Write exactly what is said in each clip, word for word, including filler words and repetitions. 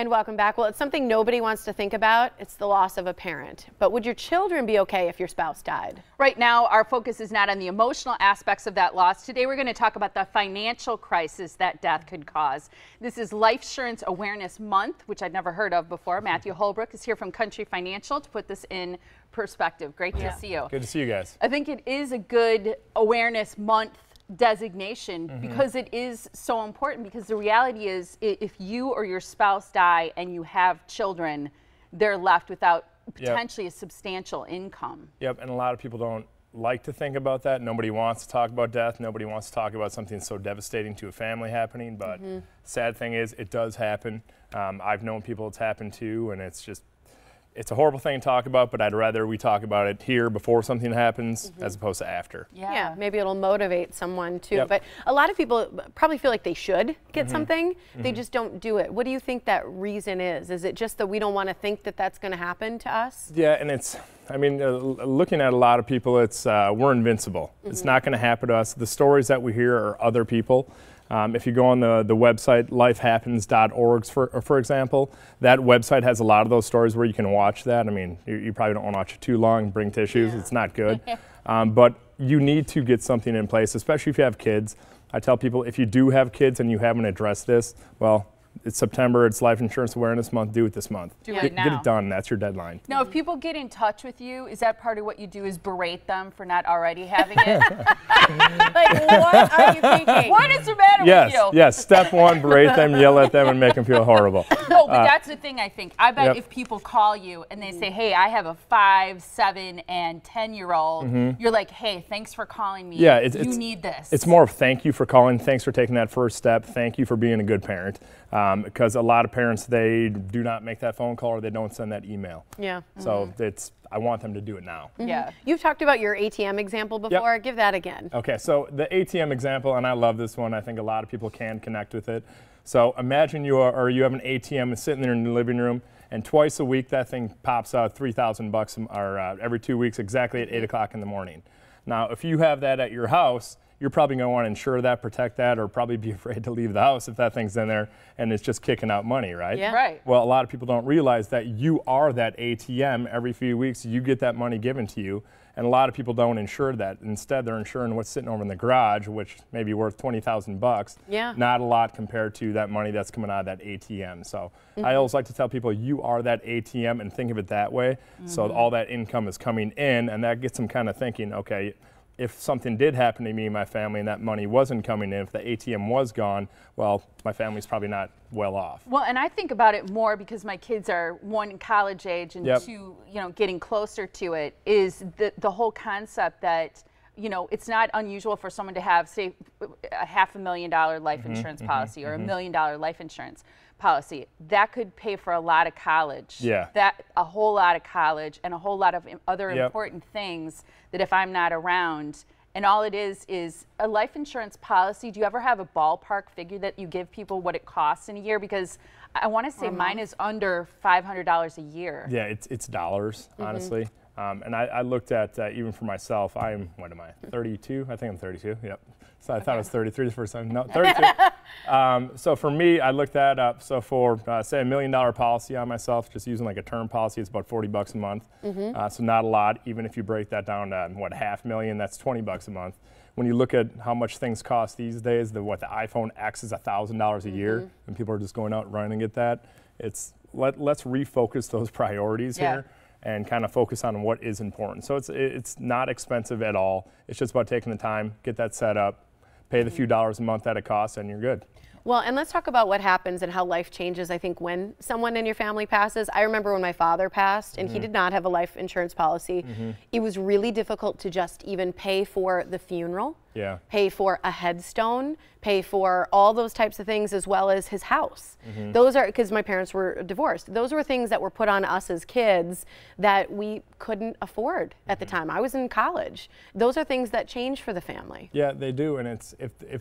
And welcome back. Well, it's something nobody wants to think about. It's the loss of a parent. But would your children be okay if your spouse died? Right now, our focus is not on the emotional aspects of that loss. Today, we're going to talk about the financial crisis that death could cause. This is Life Assurance Awareness Month, which I'd never heard of before. Matthew Holbrook is here from Country Financial to put this in perspective. Great yeah. to see you. Good to see you guys. I think it is a good awareness month designation mm-hmm. because it is so important, because the reality is if you or your spouse die and you have children, they're left without potentially yep. a substantial income. Yep, and a lot of people don't like to think about that. Nobody wants to talk about death. Nobody wants to talk about something so devastating to a family happening, but mm-hmm. sad thing is it does happen. Um, I've known people it's happened to, and it's just it's a horrible thing to talk about, but I'd rather we talk about it here before something happens mm-hmm. as opposed to after. Yeah. yeah, maybe it'll motivate someone too. Yep. But a lot of people probably feel like they should get mm-hmm. something. Mm-hmm. They just don't do it. What do you think that reason is? Is it just that we don't want to think that that's going to happen to us? Yeah, and it's, I mean, uh, looking at a lot of people, it's uh, we're invincible. Mm-hmm. It's not going to happen to us. The stories that we hear are other people. Um, if you go on the, the website life happens dot org, for, for example, that website has a lot of those stories where you can watch that. I mean, you, you probably don't want to watch it too long, bring tissues, yeah. it's not good. um, but you need to get something in place, especially if you have kids. I tell people, if you do have kids and you haven't addressed this, well, it's September, it's Life Insurance Awareness Month, do it this month. Do yeah. it now. Get it done, that's your deadline. Now, if people get in touch with you, is that part of what you do, is berate them for not already having it? Like, what are you thinking? What is the matter yes, with you? Yes, step one, berate them, yell at them, and make them feel horrible. No, but uh, that's the thing, I think. I bet yep. if people call you and they say, hey, I have a five, seven, and ten-year-old, mm-hmm. you're like, hey, thanks for calling me. Yeah, it's, you it's, need this. It's more of thank you for calling, thanks for taking that first step, thank you for being a good parent. Um, Because um, a lot of parents, they do not make that phone call or they don't send that email. Yeah. Mm-hmm. So it's, I want them to do it now. Mm-hmm. Yeah. You've talked about your A T M example before. Yep. Give that again. Okay. So the A T M example, and I love this one. I think a lot of people can connect with it. So imagine you are, or you have an A T M sitting there in the living room, and twice a week that thing pops out three thousand bucks, or uh, every two weeks exactly at eight o'clock in the morning. Now, if you have that at your house, you're probably going to want to insure that, protect that, or probably be afraid to leave the house if that thing's in there and it's just kicking out money, right? Yeah. Right. Well, a lot of people don't realize that you are that A T M. Every few weeks, you get that money given to you, and a lot of people don't insure that. Instead, they're insuring what's sitting over in the garage, which may be worth twenty thousand bucks. Yeah. Not a lot compared to that money that's coming out of that A T M. So mm-hmm. I always like to tell people, you are that A T M, and think of it that way. Mm-hmm. So all that income is coming in, and that gets them kind of thinking, okay, if something did happen to me and my family and that money wasn't coming in, if the A T M was gone, well, my family's probably not well off. Well, and I think about it more because my kids are one college age and yep. two, you know, getting closer to it, is the, the whole concept that, you know, it's not unusual for someone to have, say, a half a million dollar life mm-hmm, insurance mm-hmm, policy or mm-hmm. a million dollar life insurance policy. That could pay for a lot of college. Yeah. That a whole lot of college and a whole lot of other yep. important things that if I'm not around, and all it is is a life insurance policy. Do you ever have a ballpark figure that you give people what it costs in a year? Because I want to say mm-hmm. mine is under five hundred dollars a year. Yeah, it's, it's dollars, mm-hmm. honestly. Um, and I, I looked at, uh, even for myself, I'm, what am I, thirty-two? I think I'm thirty-two, yep. So I okay. thought it was thirty-three the first time. No, thirty-two. um, so for me, I looked that up. So for, uh, say, a million dollar policy on myself, just using like a term policy, it's about forty bucks a month. Mm-hmm. uh, so not a lot. Even if you break that down to, what, half million, that's twenty bucks a month. When you look at how much things cost these days, the, what, the iPhone X is one thousand dollars a mm-hmm. year, and people are just going out running and get that. It's, let, let's refocus those priorities yeah. here. And kind of focus on what is important. So it's it's not expensive at all. It's just about taking the time, get that set up, pay the few dollars a month that it costs, and you're good. Well, and let's talk about what happens and how life changes, I think, when someone in your family passes. I remember when my father passed, and mm-hmm. he did not have a life insurance policy. Mm-hmm. It was really difficult to just even pay for the funeral, yeah. pay for a headstone, pay for all those types of things, as well as his house. Mm-hmm. Those are, because my parents were divorced, those were things that were put on us as kids that we couldn't afford mm-hmm. at the time. I was in college. Those are things that change for the family. Yeah, they do, and it's, if, if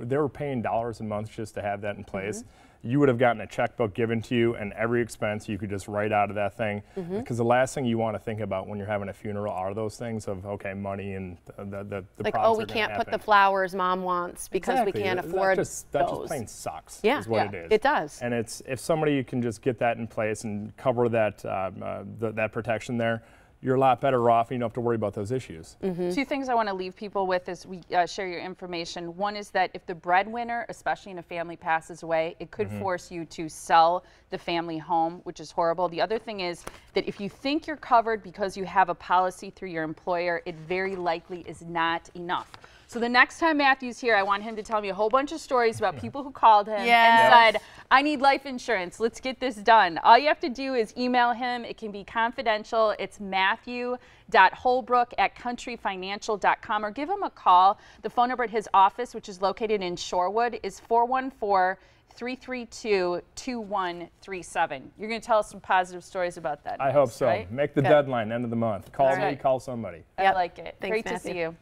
they were paying dollars a month just to have that in place. Mm-hmm. you would have gotten a checkbook given to you, and every expense you could just write out of that thing. Mm-hmm. Because the last thing you want to think about when you're having a funeral are those things of, okay, money and the the, the, the like, oh, we can't happen. Put the flowers mom wants because exactly. we can't that, afford that just, that those. Just plain sucks. Yeah, is what yeah. it is. It does. And it's if somebody can just get that in place and cover that uh, uh, the, that protection there, you're a lot better off. You don't have to worry about those issues. Mm-hmm. Two things I want to leave people with as we uh, share your information. One is that if the breadwinner, especially in a family, passes away, it could mm-hmm. force you to sell the family home, which is horrible. The other thing is that if you think you're covered because you have a policy through your employer, it very likely is not enough. So the next time Matthew's here, I want him to tell me a whole bunch of stories about people who called him yes. and said, I need life insurance. Let's get this done. All you have to do is email him. It can be confidential. It's Matthew dot Holbrook at country financial dot com or give him a call. The phone number at his office, which is located in Shorewood, is four one four, three three two, two one three seven. You're going to tell us some positive stories about that. I next, hope so. Right? Make the Good. Deadline, end of the month. Call All me, right. call somebody. Yep. I like it. Thanks, Great Matthew. To see you.